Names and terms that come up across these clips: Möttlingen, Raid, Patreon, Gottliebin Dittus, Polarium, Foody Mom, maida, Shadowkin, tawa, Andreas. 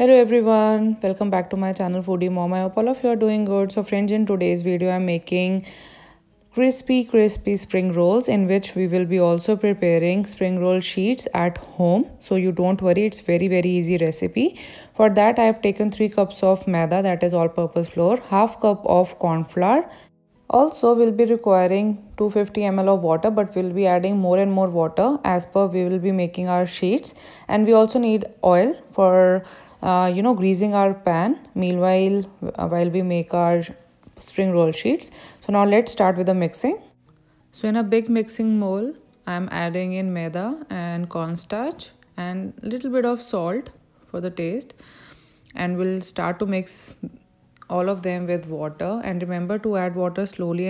Hello everyone, welcome back to my channel Foody Mom. I hope all of you are doing good. So friends, in today's video I am making crispy spring rolls, in which we will be also preparing spring roll sheets at home. So you don't worry, it's very easy recipe. For that I have taken 3 cups of maida, that is all purpose flour, half cup of corn flour. Also we'll be requiring 250 ml of water, but we'll be adding more and more water as per we will be making our sheets. And we also need oil for greasing our pan meanwhile while we make our spring roll sheets. So now let's start with the mixing. So in a big mixing bowl I'm adding in maida and cornstarch and little bit of salt for the taste, and we'll start to mix all of them with water. And remember to add water slowly,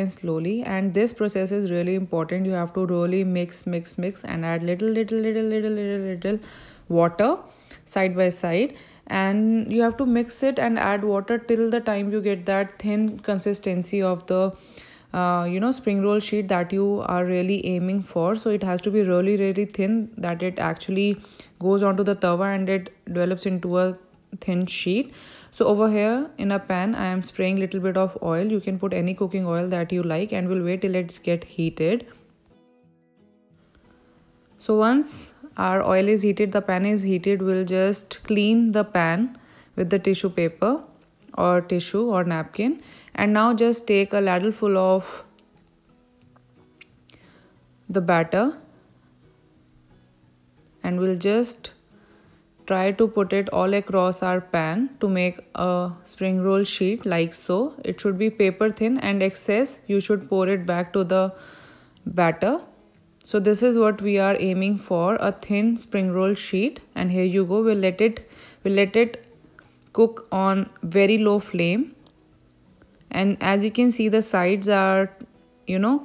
and this process is really important. You have to really mix and add little water side by side, and you have to mix it and add water till the time you get that thin consistency of the spring roll sheet that you are really aiming for. So it has to be really thin, that it actually goes onto the tawa and it develops into a thin sheet. So over here in a pan I am spraying little bit of oil. You can put any cooking oil that you like, and we'll wait till it's get heated. So once our oil is heated, the pan is heated, we'll just clean the pan with the tissue paper or tissue or napkin. And now just take a ladle full of the batter and we'll just try to put it all across our pan to make a spring roll sheet like so. It should be paper thin, and excess you should pour it back to the batter. So this is what we are aiming for, a thin spring roll sheet. And here you go, we'll let it cook on very low flame, and as you can see the sides are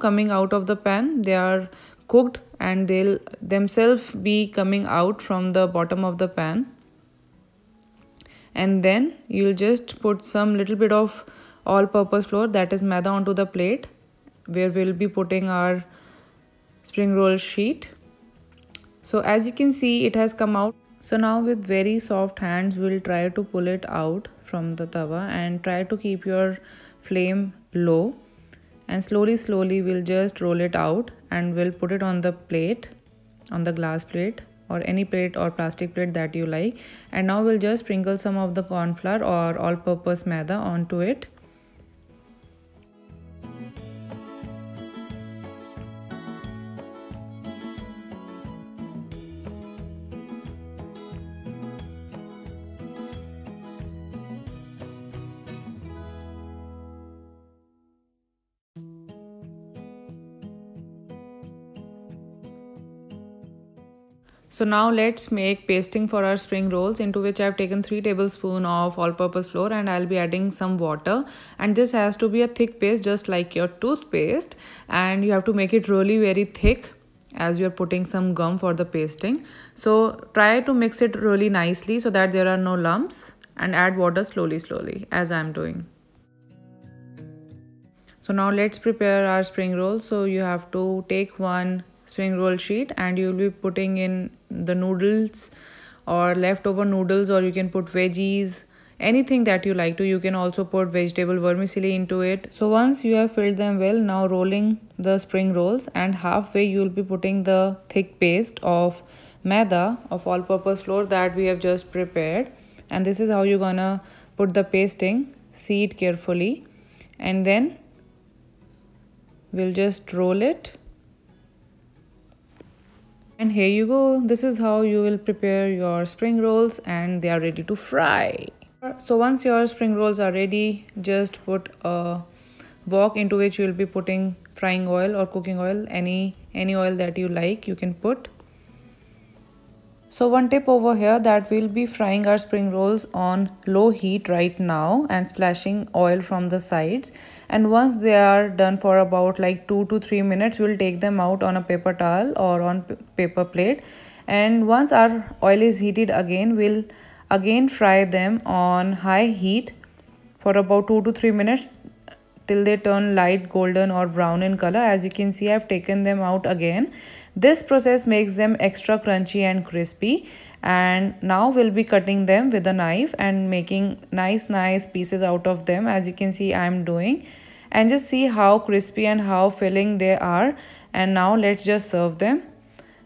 coming out of the pan. They are cooked and they'll themselves be coming out from the bottom of the pan. And then you'll just put some little bit of all purpose flour, that is maida, onto the plate where we'll be putting our spring roll sheet. So as you can see it has come out. So now with very soft hands we'll try to pull it out from the tawa, and try to keep your flame low, and slowly we'll just roll it out and we'll put it on the plate, on the glass plate or any plate or plastic plate that you like. And now we'll just sprinkle some of the corn flour or all purpose maida onto it. So now let's make pasting for our spring rolls, into which I have taken 3 tablespoons of all-purpose flour, and I'll be adding some water. And this has to be a thick paste, just like your toothpaste, and you have to make it really very thick as you are putting some gum for the pasting. So try to mix it really nicely so that there are no lumps, and add water slowly as I am doing. So now let's prepare our spring rolls. So you have to take one spring roll sheet and you will be putting in the noodles or leftover noodles, or you can put veggies, anything that you like to. You can also put vegetable vermicelli into it. So once you have filled them well, now rolling the spring rolls, and halfway you will be putting the thick paste of maida of all purpose flour that we have just prepared. And this is how you're gonna put the pasting. See it carefully, and then we'll just roll it. And here you go, this is how you will prepare your spring rolls, and they are ready to fry. So once your spring rolls are ready, just put a wok into which you will be putting frying oil or cooking oil, any oil that you like you can put. So one tip over here, that we'll be frying our spring rolls on low heat right now and splashing oil from the sides. And once they are done for about like 2 to 3 minutes, we'll take them out on a paper towel or on paper plate. And once our oil is heated again, we'll again fry them on high heat for about 2 to 3 minutes till they turn light golden or brown in color. As you can see, I've taken them out again. This process makes them extra crunchy and crispy. And now we'll be cutting them with a knife and making nice pieces out of them, as you can see I'm doing. And just see how crispy and how filling they are. And now let's just serve them.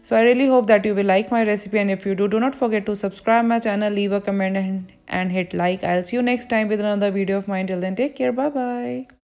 So I really hope that you will like my recipe, and if you do, do not forget to subscribe my channel, leave a comment and hit like. I'll see you next time with another video of mine. Till then, take care. Bye bye.